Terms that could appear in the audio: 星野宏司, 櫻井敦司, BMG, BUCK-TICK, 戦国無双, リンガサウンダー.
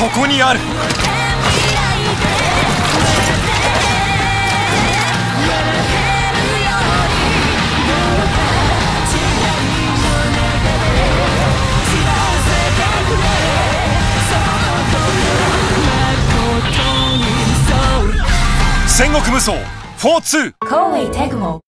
ここにある。戦国無双 4-2。